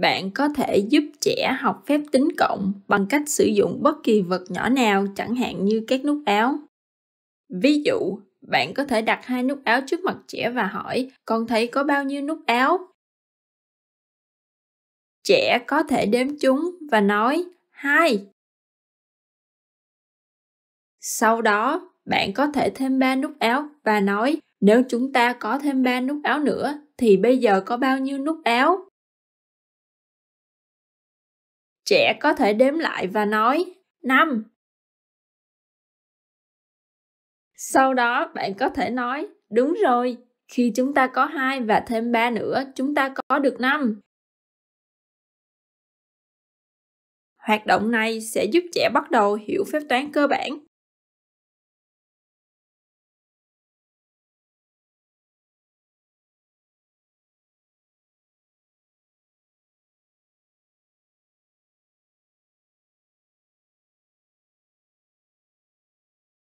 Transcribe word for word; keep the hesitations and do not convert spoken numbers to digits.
Bạn có thể giúp trẻ học phép tính cộng bằng cách sử dụng bất kỳ vật nhỏ nào, chẳng hạn như các nút áo. Ví dụ, bạn có thể đặt hai nút áo trước mặt trẻ và hỏi, con thấy có bao nhiêu nút áo? Trẻ có thể đếm chúng và nói, hai. Sau đó, bạn có thể thêm ba nút áo và nói, nếu chúng ta có thêm ba nút áo nữa, thì bây giờ có bao nhiêu nút áo? Trẻ có thể đếm lại và nói, năm. Sau đó, bạn có thể nói, đúng rồi, khi chúng ta có hai và thêm ba nữa, chúng ta có được năm. Hoạt động này sẽ giúp trẻ bắt đầu hiểu phép toán cơ bản.